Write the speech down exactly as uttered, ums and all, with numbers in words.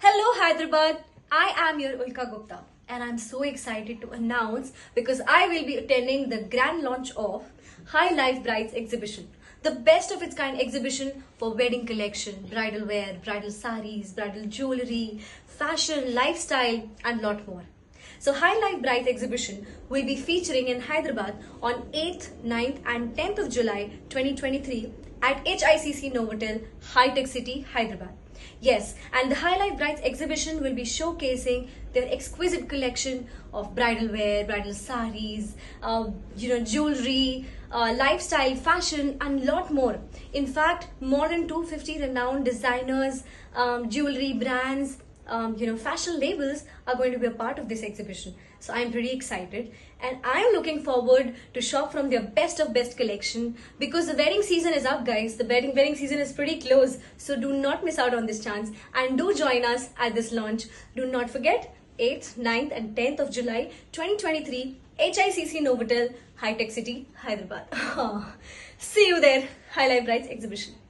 Hello Hyderabad, I am your Ulka Gupta and I'm so excited to announce because I will be attending the grand launch of Hi Life Brides exhibition. The best of its kind exhibition for wedding collection, bridal wear, bridal saris, bridal jewellery, fashion, lifestyle and lot more. So Hi Life Brides exhibition will be featuring in Hyderabad on eighth, ninth and tenth of July twenty twenty-three at H I C C Novotel, HICC City, Hyderabad. Yes, and the Hi Life Brides exhibition will be showcasing their exquisite collection of bridal wear, bridal saris, uh, you know, jewelry, uh, lifestyle, fashion and lot more. In fact, more than two hundred fifty renowned designers, um, jewelry brands, um, you know, fashion labels are going to be a part of this exhibition. So I'm pretty excited and I'm looking forward to shop from their best of best collection because the wedding season is up, guys. The wedding wedding season is pretty close, so do not miss out on this chance and do join us at this launch. Do not forget eighth, ninth and tenth of July twenty twenty-three, H I C C Novotel, HICC City, Hyderabad. See you there, Hi Life Brides exhibition.